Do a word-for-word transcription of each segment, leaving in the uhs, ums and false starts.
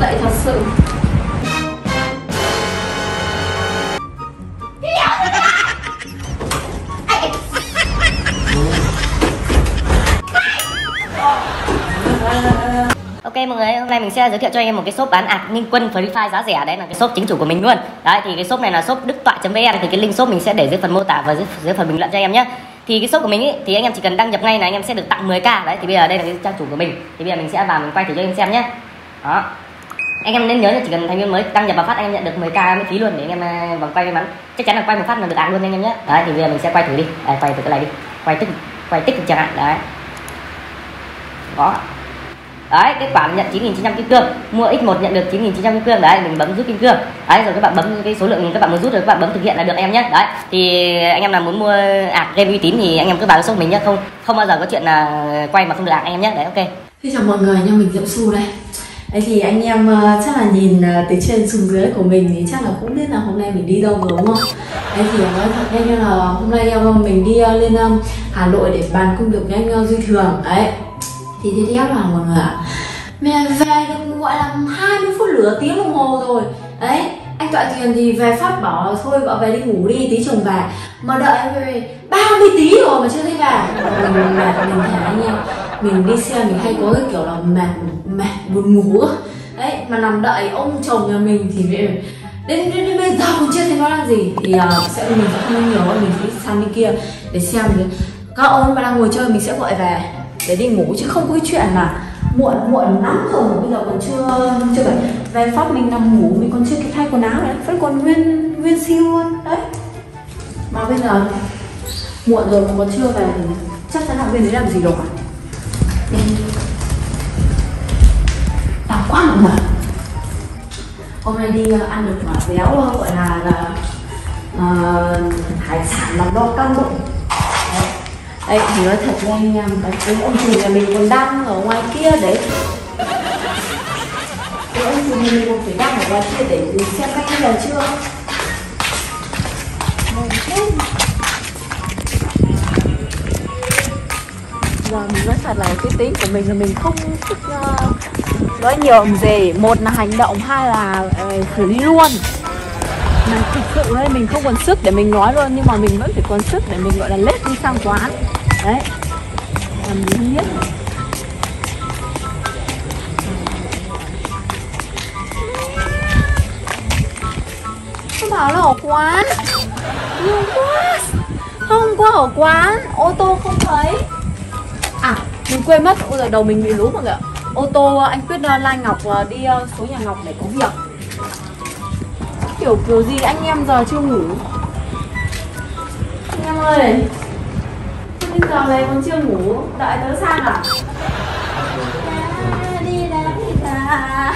Dậy thật sự. Ok mọi người, hôm nay mình sẽ giới thiệu cho anh em một cái shop bán ạc Liên Quân Free Fire giá rẻ. Đấy là cái shop chính chủ của mình luôn. Đấy thì cái shop này là shop Đức Toại.vn. Thì cái link shop mình sẽ để dưới phần mô tả và dưới, dưới phần bình luận cho anh em nhé. Thì cái shop của mình ý, thì anh em chỉ cần đăng nhập ngay là anh em sẽ được tặng mười k. Đấy thì bây giờ đây là cái trang chủ của mình. Thì bây giờ mình sẽ vào mình quay thử cho anh em xem nhé. Đó. Anh em nên nhớ là chỉ cần thành viên mới đăng nhập vào phát anh em nhận được mười k miễn phí luôn để anh em vòng quay may mắn. Chắc chắn là quay một phát là được ạc luôn anh em nhé. Đấy thì bây giờ mình sẽ quay thử đi. Đấy, quay thử cái này đi. Quay tích, quay tích chẳng hạn. Đấy. Đó. Đấy, kết quả nhận chín nghìn chín trăm kim cương, mua x một nhận được chín nghìn chín trăm kim cương. Đấy, mình bấm rút kim cương. Đấy, rồi các bạn bấm cái số lượng các bạn muốn rút rồi các bạn bấm thực hiện là được em nhé. Đấy, thì anh em nào muốn mua ạc game uy tín thì anh em cứ vào shop mình nhé, không không bao giờ có chuyện là quay mà không được ạc anh em nhé. Đấy, ok. Xin chào mọi người, nha mình Diễm Su đây. Đấy thì anh em chắc là nhìn từ trên xuống dưới của mình thì chắc là cũng biết là hôm nay mình đi đâu rồi đúng không? Đấy thì nói thật như là hôm nay em mình đi lên Hà Nội để bàn công việc với anh Duy Thường. Đấy. Thì thế theo là mọi người ạ, mẹ về được gọi là hai mươi phút lửa tiếng đồng hồ rồi. Đấy, anh Toại Tiền thì về phát bảo thôi vợ về đi ngủ đi, tí chồng về. Mà đợi em về ba mươi tí rồi mà chưa thấy về. Mình mệt, mình thả anh em. Mình đi xe mình hay có cái kiểu là mệt, mệt, buồn ngủ. Đấy, mà nằm đợi ông chồng nhà mình thì mình... Đến, đến, đến bây giờ cũng chưa thấy nó làm gì. Thì uh, sẽ mình sẽ không nhiều, mình sẽ sang bên kia để xem mình... Các ông mà đang ngồi chơi mình sẽ gọi về để đi ngủ, chứ không có cái chuyện là muộn muộn lắm rồi bây giờ còn chưa chưa phải về phát mình nằm ngủ, mình còn chưa kịp thay quần áo đấy, vẫn còn nguyên nguyên siêu luôn đấy. Mà bây giờ muộn rồi mà còn chưa về thì chắc chắn là bên đấy làm gì đâu cả. Đau quá mọi người. Hôm nay đi ăn được quả béo gọi là là uh, hải sản làm đo cân bụng. Đấy, thì nói thật với anh em, cái ông chủ nhà mình còn đang ở ngoài kia đấy. Cái ông chủ nhà mình còn phải đang ở ngoài kia để xem cách bây giờ chưa. Giờ mình nói thật là cái tính của mình là mình không thích uh, nói nhiều làm gì. Một là hành động, hai là uh, phải đi luôn. Mà thực sự đấy, mình không còn sức để mình nói luôn, nhưng mà mình vẫn phải còn sức để mình gọi là lết đi sang quán. Đấy, làm mình biết. Nó bảo là ở quán. Nhiều quá. Không có ở quán, ô tô không thấy. À, mình quên mất, ôi giời đầu mình bị lú mọi người ạ. Ô tô anh Quyết Lai Ngọc đi số nhà Ngọc để có việc. Kiểu kiểu gì anh em giờ chưa ngủ. Anh em ơi, nhưng giờ này còn chưa ngủ, đợi tớ sang à? Đá đi đá đi đá.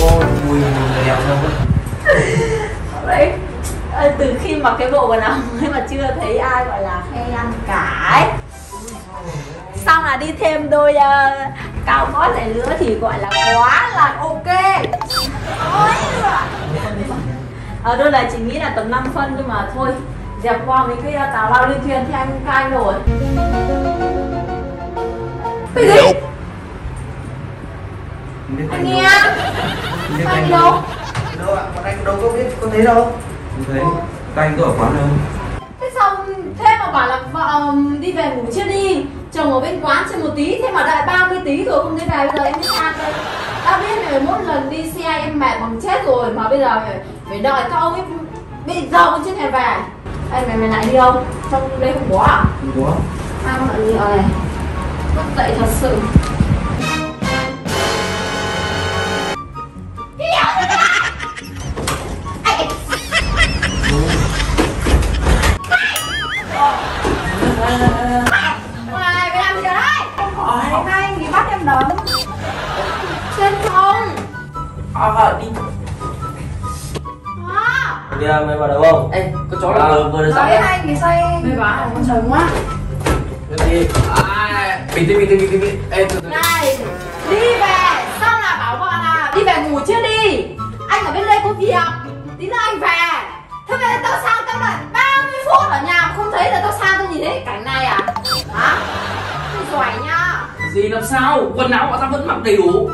Ôi, mùi mùi đẹp không đấy. Từ khi mặc cái bộ quần áo mới mà chưa thấy ai gọi là hay ăn cãi. Xong là đi thêm đôi uh, cao gót này nữa thì gọi là quá là ok. Ở đây là chỉ nghĩ là tầm năm phân nhưng mà thôi dẹp qua mấy cái tào lao liên thuyền thì anh cai nổi. Cái gì? Anh nghe. Anh đâu? Đâu ạ? Bọn anh đâu có biết, có thấy đâu? Không thấy. Các anh có ở quán đâu? Thế xong thế mà bảo là vợ đi về ngủ chưa đi, chồng ở bên quán chơi một tí, thế mà đợi ba mươi tí rồi không thấy về, bây giờ em mới sang đây. Đã biết rồi, mỗi lần đi xe em mệt còn chết rồi, mà bây giờ phải đợi các ông ấy, bây giờ con chưa thể về. Ê mày mày lại đi không? Trong đây không có à? Không có. Sao mọi người này? Mất dậy thật sự. Kìa, mày vào đâu không? Ê, có chó là vừa được dặn đấy. Nói anh thì xoay mày bảo là con trời quá. Đi đi. Bình tĩnh, bình tĩnh, bình tĩnh. Ê, từ từ. Này, đi về. công việc, tí nữa anh về. Thế bây giờ tao sang tao đợi ba mươi phút ở nhà mà không thấy là tao sang tao nhìn thấy cảnh này à? Hả? Tôi giỏi nha. Gì làm sao? Quần áo bọn tao vẫn mặc đầy đủ.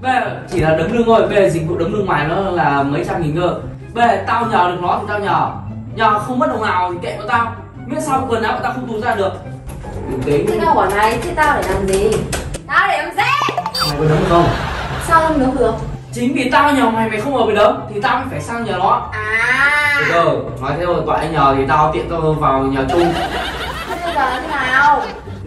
Bây giờ chỉ là đấm lưng thôi, bây giờ dịch vụ đấm lưng mày nó là mấy trăm nghìn cơ. Bây giờ tao nhờ được nó thì tao nhờ. Nhờ không mất đồng nào thì kệ bọn tao. Biết sao quần áo bọn tao không tụt ra được. Thế tao quả này, thế tao để làm gì? Tao để làm gì? Mày có đấm không? Sao không đấm được? Chính vì tao nhờ mày mày không ở với đấm thì tao mới phải sang nhờ nó. À. Bây giờ nói thế rồi gọi anh nhờ thì tao tiện tao vào nhờ chung. Thế bây giờ thế nào?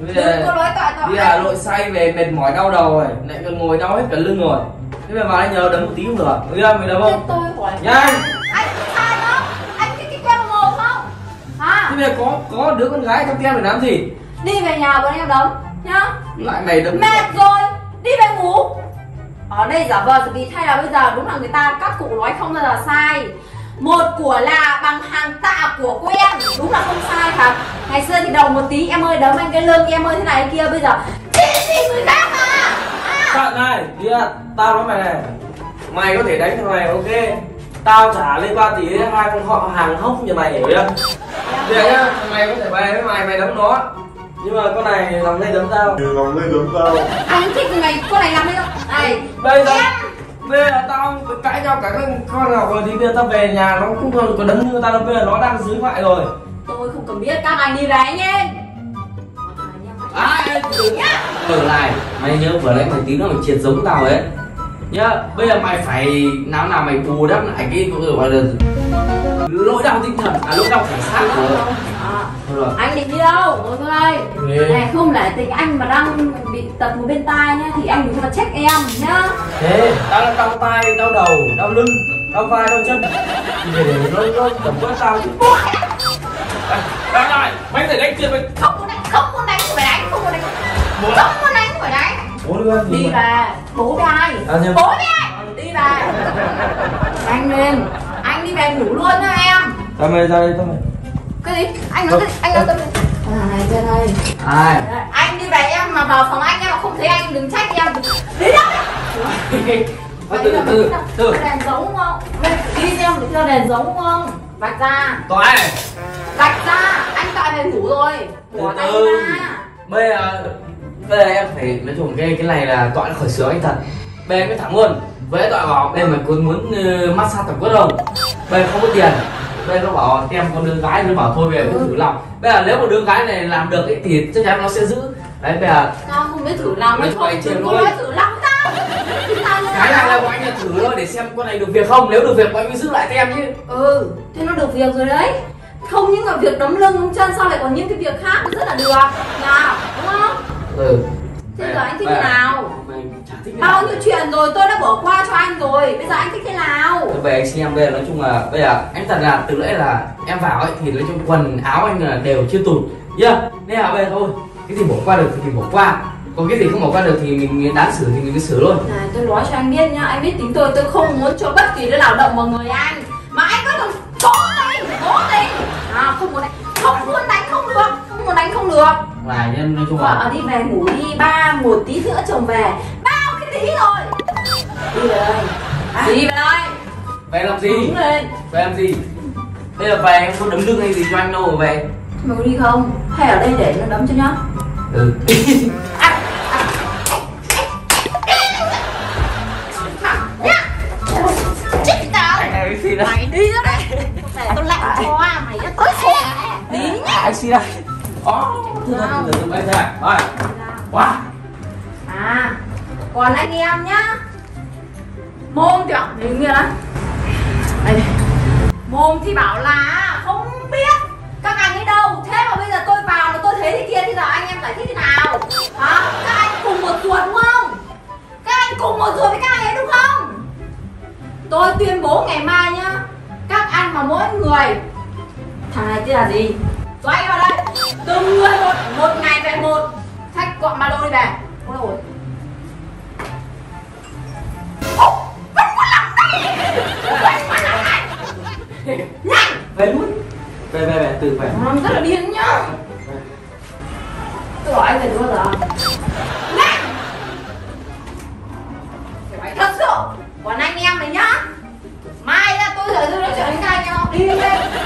Bây giờ có nói tội tội. Bây giờ lội say về mệt mỏi đau đầu rồi, lại còn ngồi đau hết cả lưng rồi. Thế mày vào anh nhờ đấm một tí cũng được. Bây giờ mày đấm không? Tôi hỏi. Nhanh. Anh có sai không? Anh cái cái quen ngồi không? Hả? Thế bây giờ có có đứa con gái trong tem phải làm gì? Đi về nhà bọn em đấm nhá. Lại mày đấm. Mệt rồi, đi về ngủ. Ở đây giả vờ vì thay là bây giờ đúng là người ta các cụ nói không bao giờ sai. Một của là bằng hàng tạ của quen, đúng là không sai thật. Ngày xưa thì đầu một tí em ơi đấm anh cái lưng em ơi thế này kia, bây giờ đi đi người khác à. Thật này, kia tao nói mày này, mày có thể đánh thằng này ok, tao trả lên ba tí hai con họ hàng hốc như mày hiểu chưa? Được nhá, mày có thể bay với mày mày đấm nó. Nhưng mà con này làm đây đấm tao. Làm đây đấm tao. Anh thích thì mày con này làm đây đâu. Này, bây giờ bây giờ tao cãi nhau cả con con nào rồi thì bây giờ tao về nhà nó cũng còn có đấm như tao đâu, bây giờ nó đang dưới vậy rồi. Tôi không cần biết, các anh đi về nhé. Ai ở lại, mày nhớ vừa nãy mày tí nó mày triệt giống tao ấy. Nhớ, bây giờ mày phải nào nào mày bù đắp lại cái gọi là lỗi đau tinh thần, à lỗi đau thể xác của. Rồi. Anh định đi đâu? Ngồi thôi. Này không lẽ tình anh mà đang bị tật một bên tai nhá thì anh đừng có check em nhá. Thế tao đang đau tai, đau đầu, đau lưng, đau vai, đau chân. Để nó nó tầm quá sao chứ. Đang lại, mày phải đánh kia mày. Không muốn đánh, không muốn đánh, phải đánh, không muốn đánh. Không muốn đánh, phải đánh. Bố đưa đi về, bố với ai? Bố với ai? Đi về. Anh lên, anh đi về ngủ luôn nha em. Tao mày ra đây tao mày. Cái gì? Anh nói cái gì? Anh nói tâm đi. Này trên đây. Ai? Anh đi về em mà vào phòng anh em mà không thấy anh đừng trách em. Đi đâu? Từ từ từ từ. Đèn giống không? Đi em được theo đèn giống không? Vạch ra. Toại. Vạch ra. Anh Toại về ngủ rồi. Bỏ tay ra. Bây giờ bây giờ em phải nói chung cái cái này là Toại khỏi sướng anh thật. Bây giờ em mới thẳng luôn. Với Toại bảo em mà muốn muốn massage tẩm quất không? Bây giờ không có tiền. Đây nó bảo em con đứa gái nó bảo thôi về thử lòng. Bây giờ nếu một đứa gái này làm được ấy, thì chắc chắn nó sẽ giữ. Đấy bây giờ tao không biết thử lòng nó thôi, chứ không biết thử lòng tao. Cái này là bọn anh là thử thôi để xem con này được việc không. Nếu được việc bọn anh mới giữ lại em chứ. Ừ, thế nó được việc rồi đấy. Không những là việc đấm lưng đấm chân sao lại còn những cái việc khác rất là được. Nào, đúng không? Ừ. Thế bây giờ anh thích thế nào? Bao nhiêu chuyện rồi tôi đã bỏ qua cho anh rồi, bây giờ anh thích thế nào? Tôi về anh xin em, bây giờ nói chung là bây giờ anh thật là từ nãy là em vào ấy thì nói chung quần áo anh là đều chưa tụt nhá, yeah. Nên là bây giờ thôi, cái gì bỏ qua được thì mình bỏ qua, còn cái gì không bỏ qua được thì mình đáng xử thì mình cứ xử luôn. Này tôi nói cho anh biết nhá, anh biết tính tôi, tôi không muốn cho bất kỳ đứa nào động vào người anh, mà anh có được cố tình, cố tình, à không muốn đánh, không muốn đánh không được, không muốn đánh không được. Là nhân nói chung là à, đi về ngủ đi, ba một tí nữa chồng về. Tí rồi. Đi về ơi. À, đi về ơi. Về làm gì? Đúng lên. Về làm gì? Đây là về em không đấm lưng hay gì cho anh đâu mà về. Mày có đi không? Hay ở đây để nó đấm cho nhá. Ừ. À, à. Chích tao. Mày đi nữa đấy. Tao lạnh quá mày rất tối xè. Đi nhá. Anh xin đây. Đó. Từ từ bây giờ. Rồi. Wow. À. Còn anh em nhá, mồm thì bảo đứng nghe đấy, mồm thì bảo là không biết các anh ấy đâu, thế mà bây giờ tôi vào là tôi thấy thế kia, thì giờ anh em giải thích thế nào hả? Các anh cùng một ruột đúng không? Các anh cùng một ruột với các anh ấy đúng không? Tôi tuyên bố ngày mai nhá, các anh mà mỗi người thằng này kia là gì rồi anh vào đây, từng người một, một ngày về một, thách gọn ba lô đi về. Ôi dồi. Về luôn. Về về về từ về. Nó rất là điên nhá. Tôi gọi anh về luôn rồi. Nhanh. Phải thật sự. Còn anh em này nhá. đi.